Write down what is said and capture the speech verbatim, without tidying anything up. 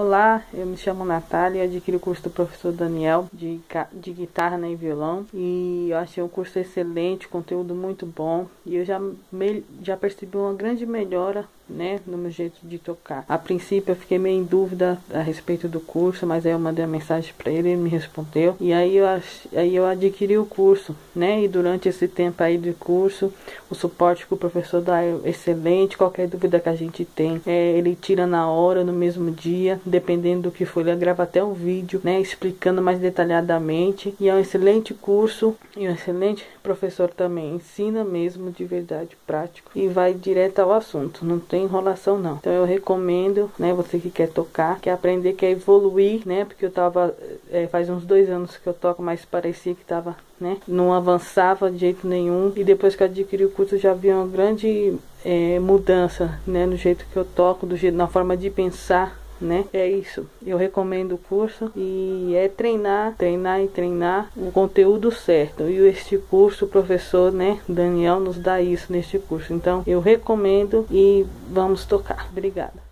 Olá, eu me chamo Natália e adquiri o curso do professor Daniel de, de guitarra, né, e violão, e eu achei um curso excelente, conteúdo muito bom, e eu já, me, já percebi uma grande melhora, né, no meu jeito de tocar. A princípio eu fiquei meio em dúvida a respeito do curso, mas aí eu mandei uma mensagem para ele, ele me respondeu, e aí eu, aí eu adquiri o curso, né, e durante esse tempo aí de curso, o suporte que o professor dá é excelente, qualquer dúvida que a gente tem, é, ele tira na hora, no mesmo dia, dependendo do que for, ele grava até um vídeo, né, explicando mais detalhadamente, e é um excelente curso, e um excelente professor também, ensina mesmo, de verdade, prático, e vai direto ao assunto, não tem enrolação não. Então eu recomendo, né, você que quer tocar, quer aprender, quer evoluir, né, porque eu tava, é, faz uns dois anos que eu toco, mas parecia que tava, né, não avançava de jeito nenhum, e depois que eu adquiri o curso já vi uma grande é, mudança, né, no jeito que eu toco, do jeito, na forma de pensar, né? É isso, eu recomendo o curso, e é treinar, treinar e treinar o conteúdo certo, e este curso, o professor, né, Daniel, nos dá isso neste curso, então eu recomendo e vamos tocar. Obrigada.